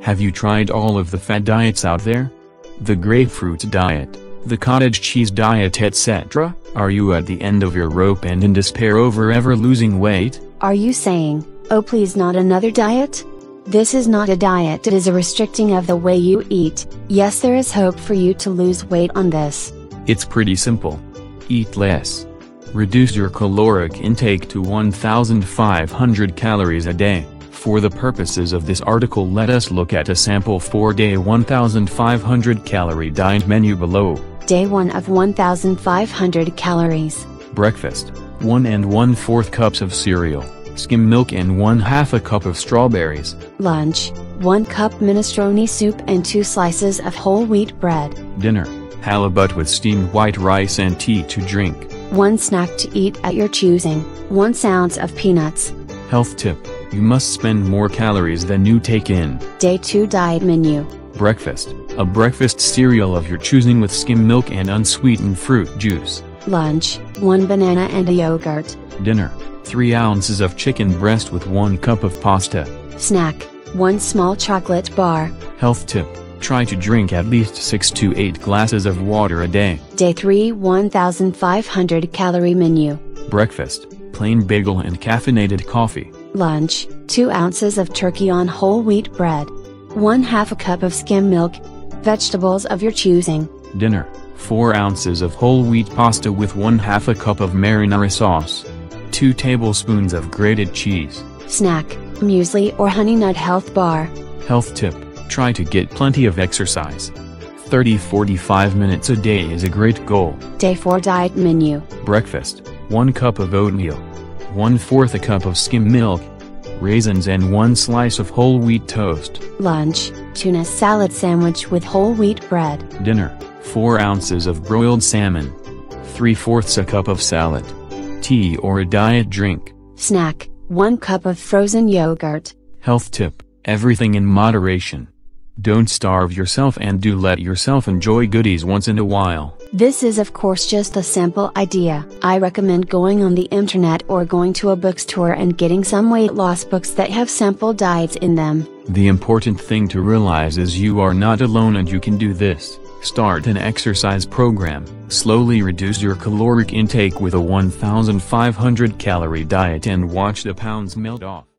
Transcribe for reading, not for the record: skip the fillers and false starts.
Have you tried all of the fad diets out there? The grapefruit diet, the cottage cheese diet, etc. Are you at the end of your rope and in despair over ever losing weight? Are you saying, oh please not another diet? This is not a diet, it is a restricting of the way you eat. Yes, there is hope for you to lose weight on this. It's pretty simple. Eat less. Reduce your caloric intake to 1,500 calories a day. For the purposes of this article, let us look at a sample 4-day 1,500 calorie diet menu below. Day 1 of 1,500 calories. Breakfast, 1 1/4 cups of cereal, skim milk and 1/2 a cup of strawberries. Lunch, 1 cup minestrone soup and 2 slices of whole wheat bread. Dinner, halibut with steamed white rice and tea to drink. 1 snack to eat at your choosing, 1 ounce of peanuts. Health tip, you must spend more calories than you take in. Day 2 diet menu. Breakfast, a breakfast cereal of your choosing with skim milk and unsweetened fruit juice. Lunch, 1 banana and a yogurt. Dinner, 3 ounces of chicken breast with 1 cup of pasta. Snack, 1 small chocolate bar. Health tip, try to drink at least 6 to 8 glasses of water a day. Day 3 1,500 calorie menu. Breakfast, plain bagel and caffeinated coffee. Lunch, 2 ounces of turkey on whole wheat bread. 1/2 a cup of skim milk. Vegetables of your choosing. Dinner, 4 ounces of whole wheat pasta with 1/2 a cup of marinara sauce. 2 tablespoons of grated cheese. Snack, muesli or honey nut health bar. Health tip, try to get plenty of exercise. 30-45 minutes a day is a great goal. Day 4 diet menu. Breakfast, 1 cup of oatmeal, 1/4 a cup of skim milk, raisins and 1 slice of whole wheat toast. Lunch, tuna salad sandwich with whole wheat bread. Dinner, 4 ounces of broiled salmon, 3/4 a cup of salad. Tea or a diet drink. Snack, 1 cup of frozen yogurt. Health tip, everything in moderation. Don't starve yourself and do let yourself enjoy goodies once in a while. This is of course just a sample idea. I recommend going on the internet or going to a bookstore and getting some weight loss books that have sample diets in them. The important thing to realize is you are not alone and you can do this. Start an exercise program, slowly reduce your caloric intake with a 1,500 calorie diet and watch the pounds melt off.